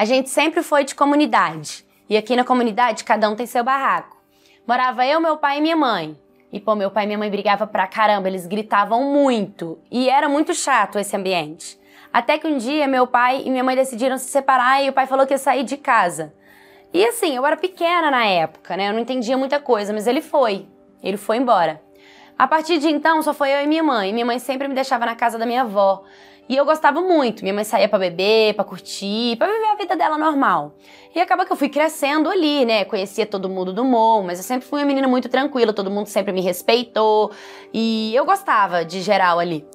A gente sempre foi de comunidade. E aqui na comunidade, cada um tem seu barraco. Morava eu, meu pai e minha mãe. E, pô, meu pai e minha mãe brigavam pra caramba, eles gritavam muito. E era muito chato esse ambiente. Até que um dia, meu pai e minha mãe decidiram se separar e o pai falou que ia sair de casa. E assim, eu era pequena na época, né? Eu não entendia muita coisa, mas ele foi. Ele foi embora. A partir de então, só foi eu e minha mãe. Minha mãe sempre me deixava na casa da minha avó. E eu gostava muito. Minha mãe saía pra beber, pra curtir, pra viver a vida dela normal. E acaba que eu fui crescendo ali, né? Conhecia todo mundo do morro, mas eu sempre fui uma menina muito tranquila. Todo mundo sempre me respeitou. E eu gostava de geral ali.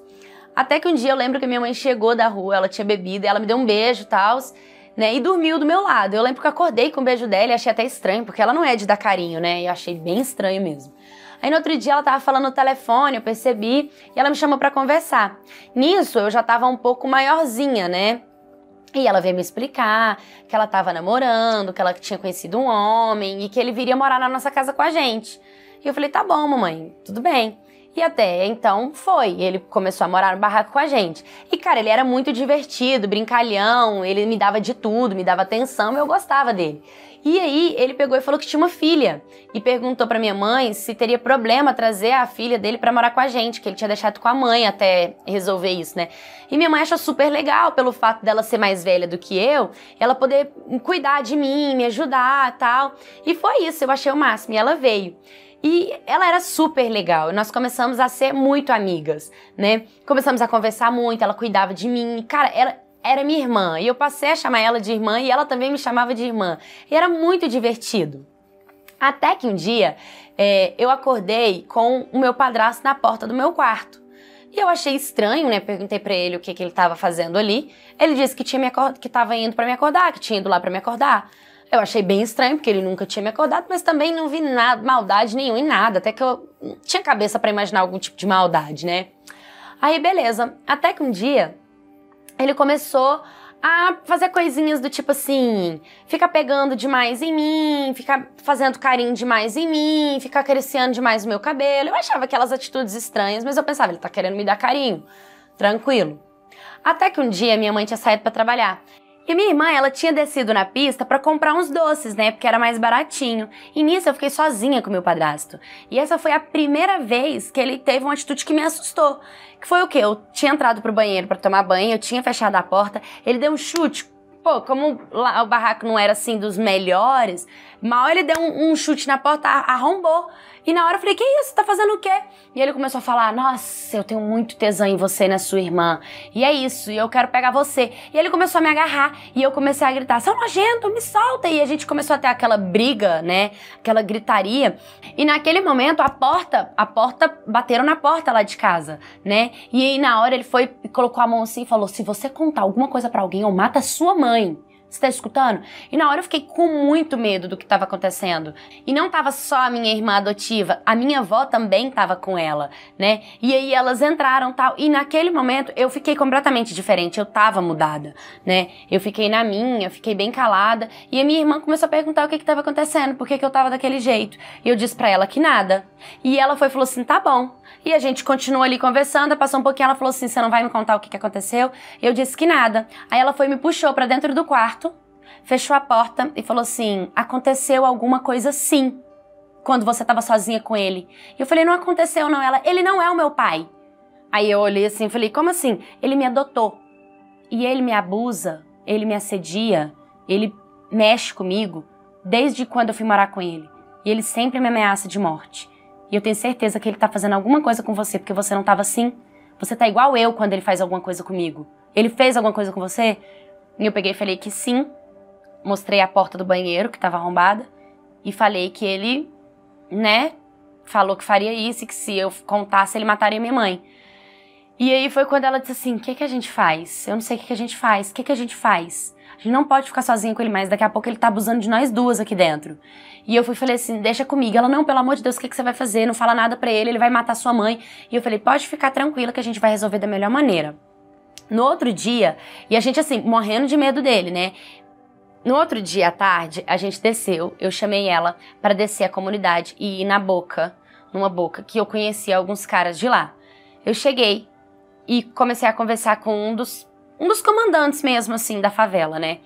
Até que um dia eu lembro que minha mãe chegou da rua, ela tinha bebido, ela me deu um beijo e tal, né? E dormiu do meu lado. Eu lembro que eu acordei com o beijo dela e achei até estranho, porque ela não é de dar carinho, né? E eu achei bem estranho mesmo. Aí no outro dia ela tava falando no telefone, eu percebi, e ela me chamou pra conversar. Nisso eu já tava um pouco maiorzinha, né? E ela veio me explicar que ela tava namorando, que ela tinha conhecido um homem e que ele viria morar na nossa casa com a gente. E eu falei, tá bom, mamãe, tudo bem. E até então foi, ele começou a morar no barraco com a gente. E cara, ele era muito divertido, brincalhão, ele me dava de tudo, me dava atenção, eu gostava dele. E aí ele pegou e falou que tinha uma filha. E perguntou pra minha mãe se teria problema trazer a filha dele pra morar com a gente, que ele tinha deixado com a mãe até resolver isso, né? E minha mãe achou super legal pelo fato dela ser mais velha do que eu, ela poder cuidar de mim, me ajudar e tal. E foi isso, eu achei o máximo, e ela veio. E ela era super legal, nós começamos a ser muito amigas, né? Começamos a conversar muito, ela cuidava de mim, cara, ela era minha irmã, e eu passei a chamar ela de irmã, e ela também me chamava de irmã, e era muito divertido. Até que um dia, eu acordei com o meu padrasto na porta do meu quarto. E eu achei estranho, né? Perguntei pra ele o que ele tava fazendo ali. Ele disse que tava indo pra me acordar, que tinha ido lá pra me acordar. Eu achei bem estranho, porque ele nunca tinha me acordado, mas também não vi nada, maldade nenhuma em nada, até que eu tinha cabeça pra imaginar algum tipo de maldade, né? Aí, beleza. Até que um dia, ele começou a fazer coisinhas do tipo assim, fica pegando demais em mim, fica fazendo carinho demais em mim, fica acariciando demais o meu cabelo. Eu achava aquelas atitudes estranhas, mas eu pensava, ele tá querendo me dar carinho. Tranquilo. Até que um dia, minha mãe tinha saído pra trabalhar. E minha irmã, ela tinha descido na pista pra comprar uns doces, né? Porque era mais baratinho. E nisso eu fiquei sozinha com meu padrasto. E essa foi a primeira vez que ele teve uma atitude que me assustou. Que foi o quê? Eu tinha entrado pro banheiro pra tomar banho, eu tinha fechado a porta, ele deu um chute. Pô, como lá o barraco não era assim dos melhores, mal ele deu um chute na porta, arrombou. E na hora eu falei, que isso? Tá fazendo o quê? E ele começou a falar, nossa, eu tenho muito tesão em você, na sua irmã. E é isso, e eu quero pegar você. E ele começou a me agarrar, e eu comecei a gritar, seu nojento, me solta. E a gente começou a ter aquela briga, né? Aquela gritaria. E naquele momento, bateram na porta lá de casa, né? E aí na hora ele foi, colocou a mão assim e falou, se você contar alguma coisa pra alguém, eu mato a sua mãe. Você tá escutando? E na hora eu fiquei com muito medo do que tava acontecendo. E não tava só a minha irmã adotiva, a minha avó também tava com ela, né? E aí elas entraram e tal, e naquele momento eu fiquei completamente diferente, eu tava mudada, né? Eu fiquei na minha, fiquei bem calada, e a minha irmã começou a perguntar o que tava acontecendo, por que eu tava daquele jeito. E eu disse pra ela que nada. E ela falou assim, tá bom. E a gente continuou ali conversando, passou um pouquinho, ela falou assim, você não vai me contar o que aconteceu? E eu disse que nada. Aí ela foi e me puxou pra dentro do quarto, fechou a porta e falou assim, aconteceu alguma coisa sim, quando você tava sozinha com ele. E eu falei, não aconteceu não, ela, ele não é o meu pai. Aí eu olhei assim, falei, como assim? Ele me adotou. E ele me abusa, ele me assedia, ele mexe comigo, desde quando eu fui morar com ele. E ele sempre me ameaça de morte. E eu tenho certeza que ele tá fazendo alguma coisa com você, porque você não tava assim. Você tá igual eu quando ele faz alguma coisa comigo. Ele fez alguma coisa com você? E eu peguei e falei que sim. Mostrei a porta do banheiro, que tava arrombada. E falei que ele, né, falou que faria isso e que se eu contasse, ele mataria minha mãe. E aí foi quando ela disse assim, o que a gente faz? Eu não sei o que a gente faz. O que a gente faz? A gente não pode ficar sozinha com ele mais, daqui a pouco ele tá abusando de nós duas aqui dentro. E eu falei assim, deixa comigo. Ela, não, pelo amor de Deus, o que você vai fazer? Não fala nada pra ele, ele vai matar sua mãe. E eu falei, pode ficar tranquila que a gente vai resolver da melhor maneira. No outro dia, e a gente assim, morrendo de medo dele, né? No outro dia à tarde, a gente desceu, eu chamei ela pra descer a comunidade e ir numa boca, que eu conhecia alguns caras de lá. Eu cheguei e comecei a conversar com um dos comandantes mesmo, assim, da favela, né?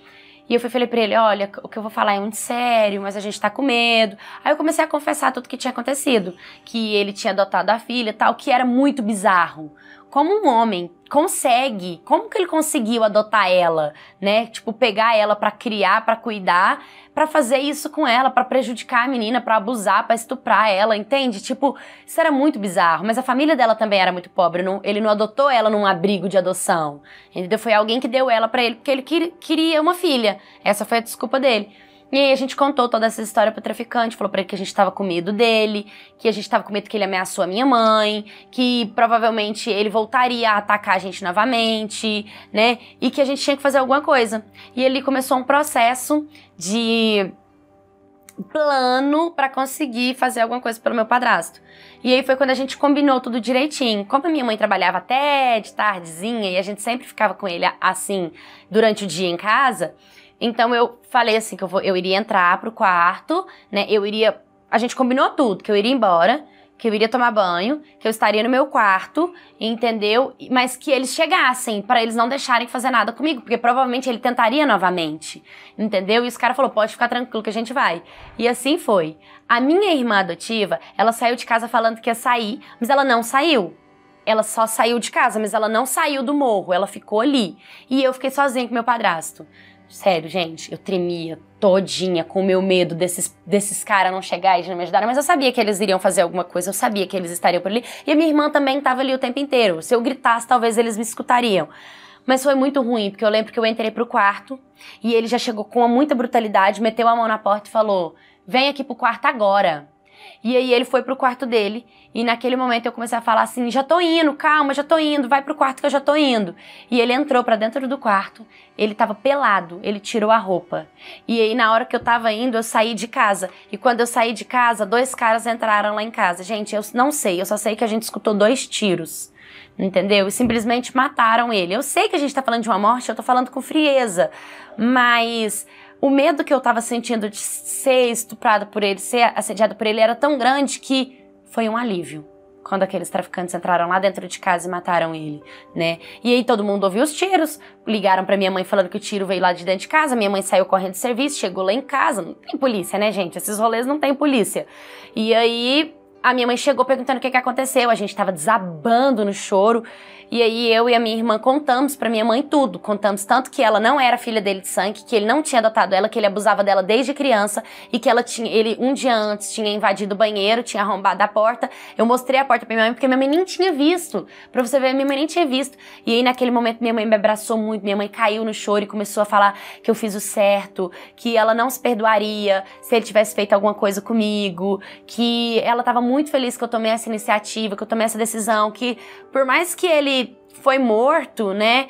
E eu falei pra ele, olha, o que eu vou falar é muito sério, mas a gente tá com medo. Aí eu comecei a confessar tudo o que tinha acontecido, que ele tinha adotado a filha e tal, que era muito bizarro. Como um homem consegue, como que ele conseguiu adotar ela, né? Tipo, pegar ela pra criar, pra cuidar, pra fazer isso com ela, pra prejudicar a menina, pra abusar, pra estuprar ela, entende? Tipo, isso era muito bizarro, mas a família dela também era muito pobre, não, ele não adotou ela num abrigo de adoção, entendeu? Foi alguém que deu ela pra ele, porque ele queria uma filha, essa foi a desculpa dele. E aí a gente contou toda essa história pro traficante, falou pra ele que a gente tava com medo dele, que a gente tava com medo que ele ameaçou a minha mãe, que provavelmente ele voltaria a atacar a gente novamente, né? E que a gente tinha que fazer alguma coisa. E ele começou um processo de plano pra conseguir fazer alguma coisa pelo meu padrasto. E aí foi quando a gente combinou tudo direitinho. Como a minha mãe trabalhava até de tardezinha e a gente sempre ficava com ele assim durante o dia em casa, então eu falei assim, que eu iria entrar pro quarto, né, a gente combinou tudo, que eu iria embora, que eu iria tomar banho, que eu estaria no meu quarto, entendeu? Mas que eles chegassem, pra eles não deixarem fazer nada comigo, porque provavelmente ele tentaria novamente, entendeu? E esse cara falou, pode ficar tranquilo que a gente vai. E assim foi. A minha irmã adotiva, ela saiu de casa falando que ia sair, mas ela não saiu. Ela só saiu de casa, mas ela não saiu do morro, ela ficou ali. E eu fiquei sozinha com meu padrasto. Sério, gente, eu tremia todinha com o meu medo desses caras não chegarem e não me ajudarem, mas eu sabia que eles iriam fazer alguma coisa, eu sabia que eles estariam por ali, e a minha irmã também estava ali o tempo inteiro, se eu gritasse talvez eles me escutariam. Mas foi muito ruim, porque eu lembro que eu entrei pro quarto e ele já chegou com muita brutalidade, meteu a mão na porta e falou, vem aqui pro quarto agora. E aí ele foi pro quarto dele, e naquele momento eu comecei a falar assim, já tô indo, calma, já tô indo, vai pro quarto que eu já tô indo. E ele entrou pra dentro do quarto, ele tava pelado, ele tirou a roupa. E aí na hora que eu tava indo, eu saí de casa. E quando eu saí de casa, dois caras entraram lá em casa. Gente, eu não sei, eu só sei que a gente escutou 2 tiros. Entendeu? E simplesmente mataram ele. Eu sei que a gente tá falando de uma morte, eu tô falando com frieza, mas o medo que eu tava sentindo de ser estuprada por ele, ser assediada por ele, era tão grande que foi um alívio quando aqueles traficantes entraram lá dentro de casa e mataram ele, né? E aí todo mundo ouviu os tiros, ligaram pra minha mãe falando que o tiro veio lá de dentro de casa, minha mãe saiu correndo de serviço, chegou lá em casa, não tem polícia, né, gente? Esses rolês não tem polícia. E aí a minha mãe chegou perguntando o que aconteceu, a gente tava desabando no choro, e aí eu e a minha irmã contamos pra minha mãe tudo, contamos tanto que ela não era filha dele de sangue, que ele não tinha adotado ela, que ele abusava dela desde criança, e que ele um dia antes tinha invadido o banheiro, tinha arrombado a porta. Eu mostrei a porta pra minha mãe, porque minha mãe nem tinha visto, pra você ver, minha mãe nem tinha visto. E aí naquele momento minha mãe me abraçou muito, minha mãe caiu no choro e começou a falar que eu fiz o certo, que ela não se perdoaria se ele tivesse feito alguma coisa comigo, que ela tava muito feliz que eu tomei essa iniciativa, que eu tomei essa decisão, que por mais que ele foi morto, né,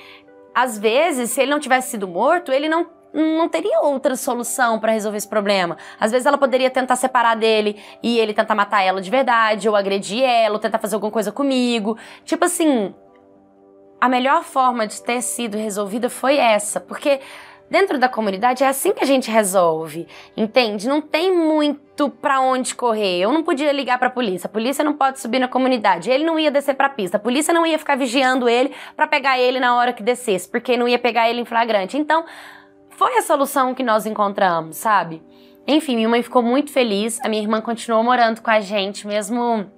às vezes, se ele não tivesse sido morto, ele não teria outra solução pra resolver esse problema. Às vezes ela poderia tentar separar dele e ele tentar matar ela de verdade, ou agredir ela, ou tentar fazer alguma coisa comigo. Tipo assim, a melhor forma de ter sido resolvida foi essa, porque dentro da comunidade é assim que a gente resolve, entende? Não tem muito pra onde correr. Eu não podia ligar pra polícia, a polícia não pode subir na comunidade, ele não ia descer pra pista, a polícia não ia ficar vigiando ele pra pegar ele na hora que descesse, porque não ia pegar ele em flagrante. Então, foi a solução que nós encontramos, sabe? Enfim, minha mãe ficou muito feliz, a minha irmã continuou morando com a gente, mesmo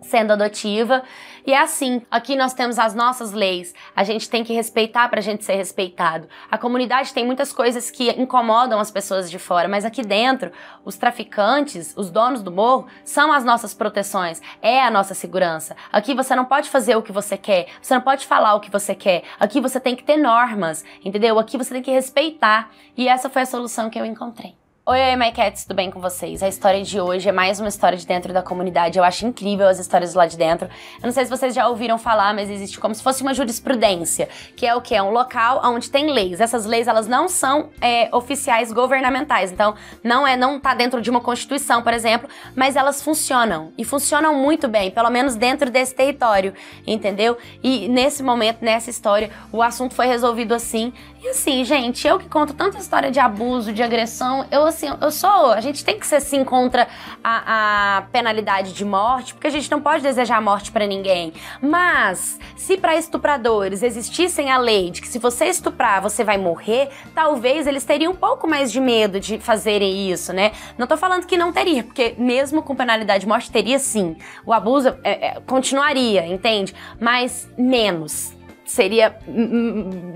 sendo adotiva, e é assim, aqui nós temos as nossas leis, a gente tem que respeitar pra gente ser respeitado. A comunidade tem muitas coisas que incomodam as pessoas de fora, mas aqui dentro, os traficantes, os donos do morro, são as nossas proteções, é a nossa segurança. Aqui você não pode fazer o que você quer, você não pode falar o que você quer, aqui você tem que ter normas, entendeu? Aqui você tem que respeitar, e essa foi a solução que eu encontrei. Oi, my cats, tudo bem com vocês? A história de hoje é mais uma história de dentro da comunidade. Eu acho incrível as histórias lá de dentro. Eu não sei se vocês já ouviram falar, mas existe como se fosse uma jurisprudência, que é o quê? É um local onde tem leis. Essas leis, elas não são oficiais governamentais, então não tá dentro de uma constituição, por exemplo, mas elas funcionam, e funcionam muito bem, pelo menos dentro desse território, entendeu? E nesse momento, nessa história, o assunto foi resolvido assim. E assim, gente, eu que conto tanta história de abuso, de agressão, eu assim, a gente tem que ser assim contra a penalidade de morte, porque a gente não pode desejar morte pra ninguém. Mas, se pra estupradores existissem a lei de que se você estuprar, você vai morrer, talvez eles teriam um pouco mais de medo de fazerem isso, né? Não tô falando que não teria, porque mesmo com penalidade de morte, teria sim. O abuso continuaria, entende? Mas menos. Seria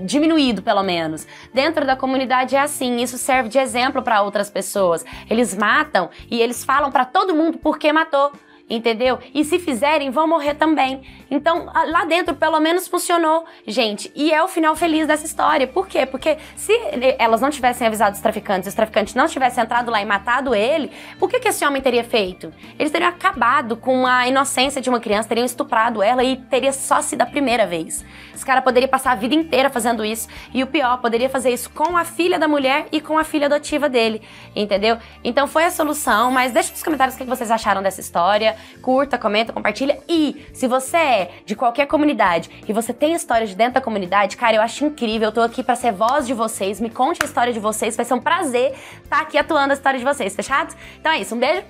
diminuído, pelo menos. Dentro da comunidade é assim, isso serve de exemplo para outras pessoas. Eles matam e eles falam para todo mundo por que matou, entendeu? E se fizerem, vão morrer também. Então, lá dentro, pelo menos funcionou, gente. E é o final feliz dessa história. Por quê? Porque se elas não tivessem avisado os traficantes, os traficantes não tivessem entrado lá e matado ele, o que esse homem teria feito? Eles teriam acabado com a inocência de uma criança, teriam estuprado ela e teria só sido a primeira vez. Esse cara poderia passar a vida inteira fazendo isso. E o pior, poderia fazer isso com a filha da mulher e com a filha adotiva dele, entendeu? Então, foi a solução, mas deixa nos comentários o que vocês acharam dessa história. Curta, comenta, compartilha. E se você é de qualquer comunidade e você tem histórias de dentro da comunidade, cara, eu acho incrível, eu tô aqui pra ser voz de vocês, me conte a história de vocês, vai ser um prazer estar aqui atuando a história de vocês, fechado? Então é isso, um beijo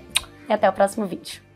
e até o próximo vídeo.